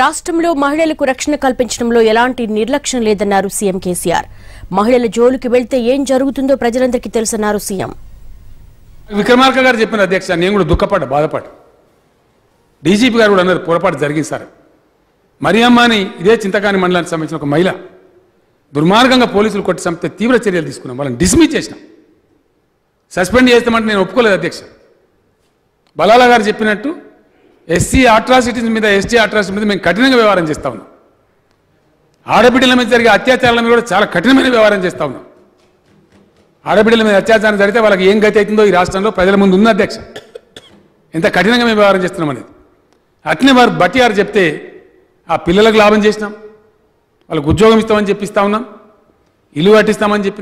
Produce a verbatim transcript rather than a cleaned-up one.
రాష్ట్రంలో మహిళలకు రక్షణ కల్పించడంలో ఎలాంటి నిర్లక్ష్యం లేదన్నారు సీఎం కేసీఆర్. మహిళల జోలుకి వెళ్తే ఏం జరుగుతుందో ప్రజలందరికీ తెలుసన్నారు సీఎం. విక్రమార్క గారు చెప్పిన అధ్యక్ష నేను కూడా దుఃఖపడ్డా, బాధపడ్డా. డీజీపీ గారు కూడా అన్నారు పొరపాటు జరిగింది సార్. మరియమ్మని ఇదే చింతకాని మండలానికి సంబంధించిన ఒక మహిళ దుర్మార్గంగా పోలీసులు కొట్టి చంపితే తీవ్ర చర్యలు తీసుకున్నాం, వాళ్ళని డిస్మిస్ చేసినాం, సస్పెండ్ చేస్తామంటే నేను ఒప్పుకోలేదు అధ్యక్ష. బలాల గారు చెప్పినట్టు ఎస్సీ అట్రాసిటీస్ మీద ఎస్టీ అట్రాసిటీ మీద మేము కఠినంగా వ్యవహారం చేస్తా ఉన్నాం. ఆడబిడ్డల మీద జరిగే అత్యాచారాల మీద కూడా చాలా కఠినమైన వ్యవహారం చేస్తా ఉన్నాం. ఆడబిడ్డల మీద అత్యాచారం జరిగితే వాళ్ళకి ఏం గతి అవుతుందో ఈ రాష్ట్రంలో ప్రజల ముందు ఉన్న అధ్యక్ష, ఎంత కఠినంగా మేము వ్యవహారం చేస్తున్నాం అనేది. అట్నే వారు బట్టిఆర్ చెప్తే ఆ పిల్లలకు లాభం చేసినాం, వాళ్ళకు ఉద్యోగం ఇస్తామని చెప్పిస్తా ఉన్నాం, ఇల్లు కట్టిస్తామని చెప్పినాం.